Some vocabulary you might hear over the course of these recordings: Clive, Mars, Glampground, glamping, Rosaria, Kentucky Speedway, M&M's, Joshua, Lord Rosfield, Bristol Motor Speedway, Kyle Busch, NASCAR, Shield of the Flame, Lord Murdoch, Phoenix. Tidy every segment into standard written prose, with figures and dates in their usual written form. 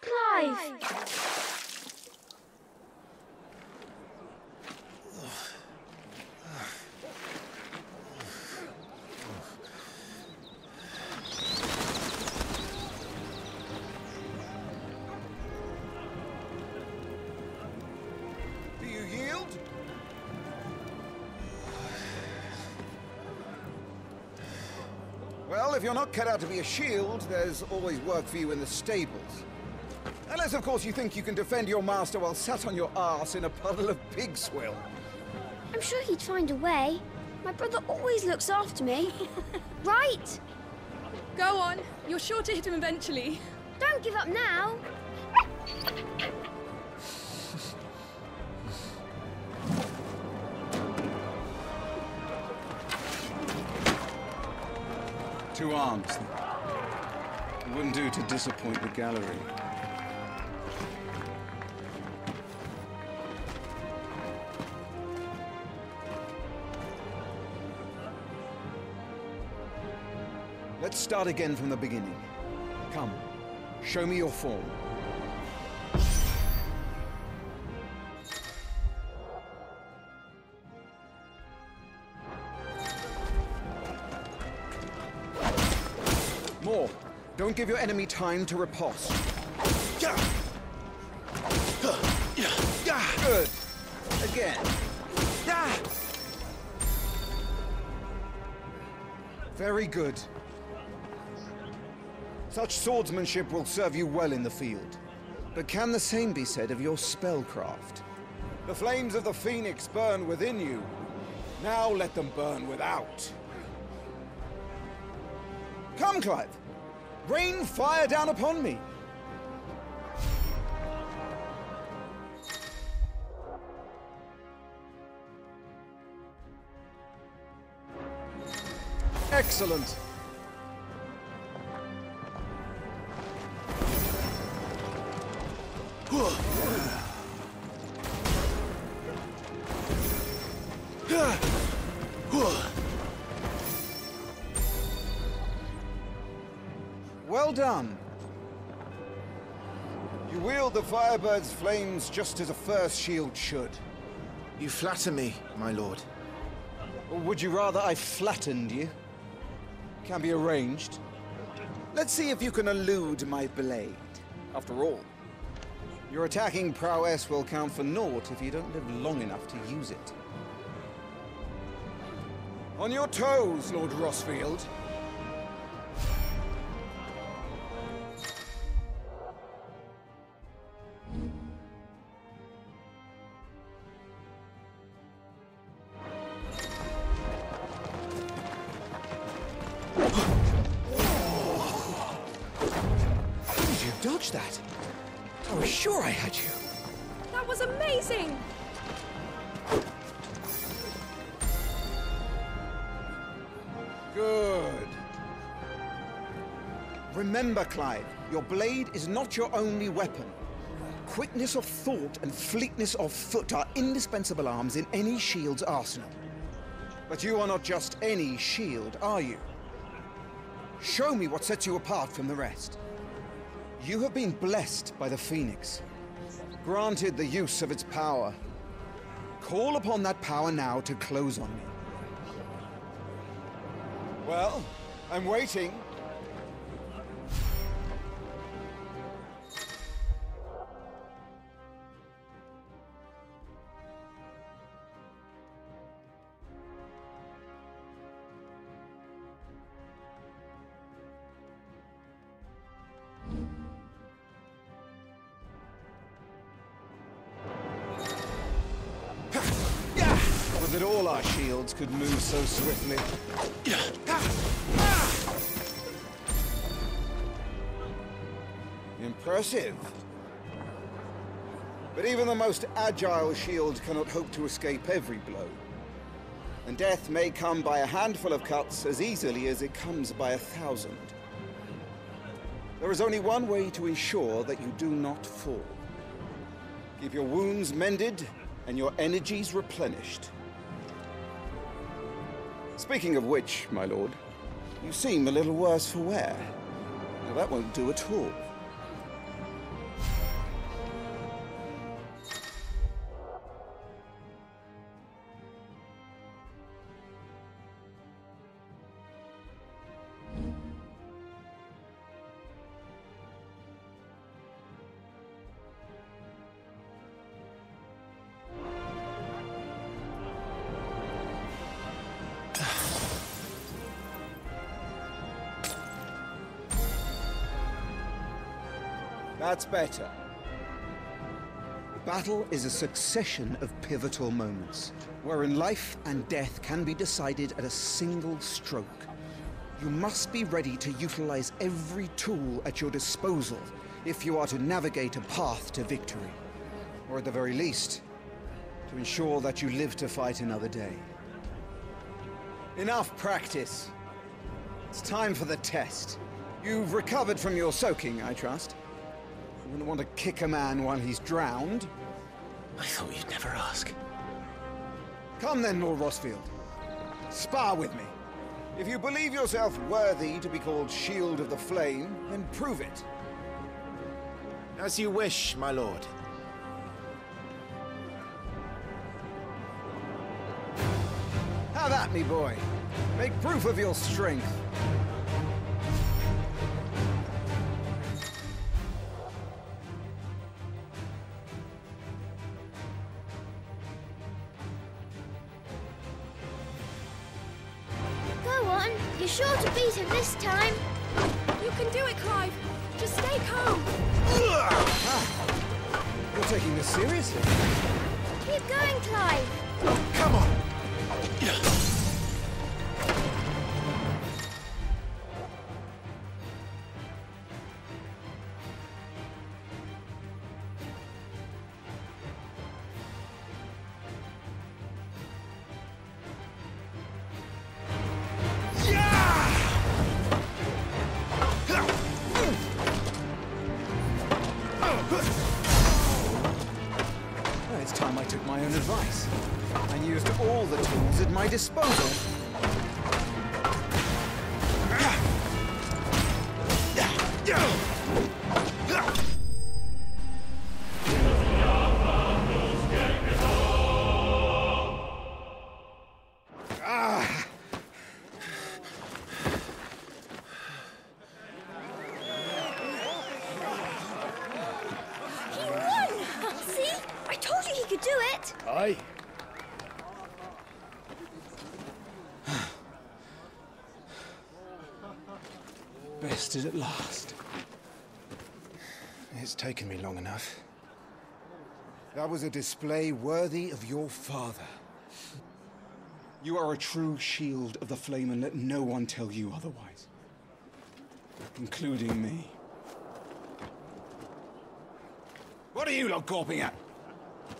Clive! Do you yield? Well, if you're not cut out to be a shield, there's always work for you in the stables. Unless, of course, you think you can defend your master while sat on your arse in a puddle of pig swill. I'm sure he'd find a way. My brother always looks after me. Right? Go on. You're sure to hit him eventually. Don't give up now. Two arms. It wouldn't do to disappoint the gallery. Let's start again from the beginning. Come, show me your form. More. Don't give your enemy time to riposte. Good. Again. Very good. Such swordsmanship will serve you well in the field. But can the same be said of your spellcraft? The flames of the Phoenix burn within you. Now let them burn without. Come, Clive. Rain fire down upon me. Excellent. Well done. You wield the Firebird's flames just as a first shield should. You flatter me, my lord. Or would you rather I flattened you? Can be arranged. Let's see if you can elude my blade. After all, your attacking prowess will count for naught if you don't live long enough to use it. On your toes, Lord Rosfield. Dodge that. I was sure I had you. That was amazing. Good. Remember, Clive, your blade is not your only weapon. Quickness of thought and fleetness of foot are indispensable arms in any shield's arsenal. But you are not just any shield, are you? Show me what sets you apart from the rest. You have been blessed by the Phoenix, granted the use of its power. Call upon that power now to close on me. Well, I'm waiting. That all our shields could move so swiftly. Impressive. But even the most agile shield cannot hope to escape every blow. And death may come by a handful of cuts as easily as it comes by 1,000. There is only one way to ensure that you do not fall. Keep your wounds mended and your energies replenished. Speaking of which, my lord, you seem a little worse for wear. Now that won't do at all. That's better. Battle is a succession of pivotal moments, wherein life and death can be decided at a single stroke. You must be ready to utilize every tool at your disposal if you are to navigate a path to victory, or at the very least, to ensure that you live to fight another day. Enough practice. It's time for the test. You've recovered from your soaking, I trust. You wouldn't want to kick a man while he's drowned. I thought you'd never ask. Come then, Lord Rosfield. Spar with me. If you believe yourself worthy to be called Shield of the Flame, then prove it. As you wish, my lord. Have at me, boy. Make proof of your strength. Go on. You're sure to beat him this time. You can do it, Clive. Just stay calm. You're taking this seriously. Keep going, Clive. Come on. It's time I took my own advice and used all the tools at my disposal. Aye. Bested at last. It's taken me long enough. That was a display worthy of your father. You are a true Shield of the Flame, and let no one tell you otherwise, including me. What are you lot gawping at?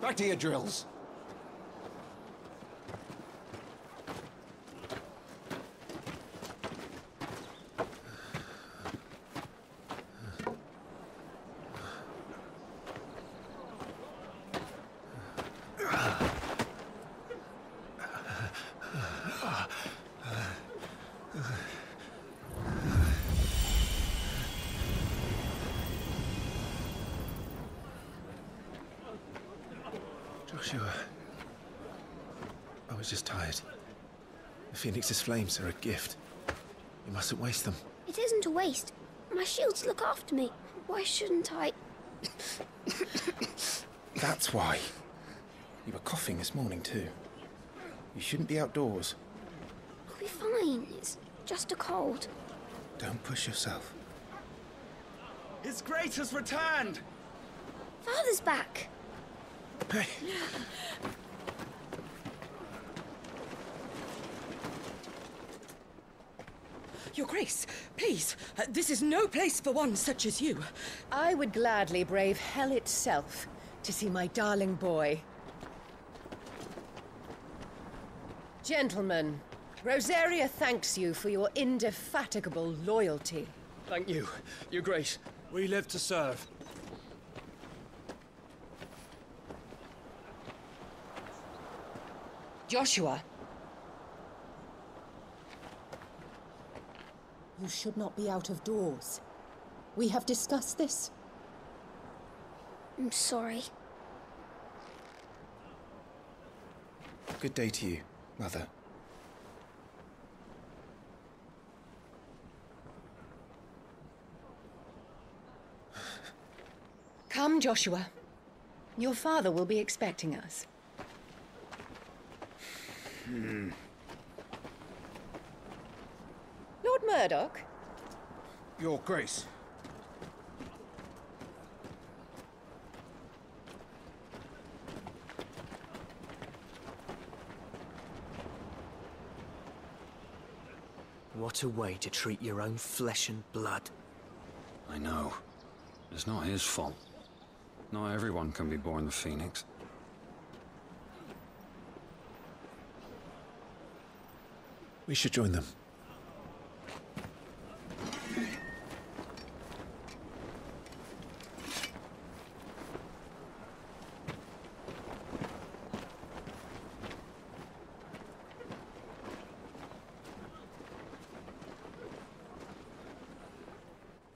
Back to your drills. Joshua, I was just tired. The Phoenix's flames are a gift. You mustn't waste them. It isn't a waste. My shields look after me. Why shouldn't I? That's why. You were coughing this morning too. You shouldn't be outdoors. I'll be fine. It's just a cold. Don't push yourself. His Grace has returned! Father's back! Hey. Your Grace, please, this is no place for one such as you. I would gladly brave hell itself to see my darling boy. Gentlemen, Rosaria thanks you for your indefatigable loyalty. Thank you, Your Grace. We live to serve. Joshua! You should not be out of doors. We have discussed this. I'm sorry. Good day to you, Mother. Come, Joshua. Your father will be expecting us. Lord Murdoch? Your Grace. What a way to treat your own flesh and blood. I know. It's not his fault. Not everyone can be born the Phoenix. We should join them.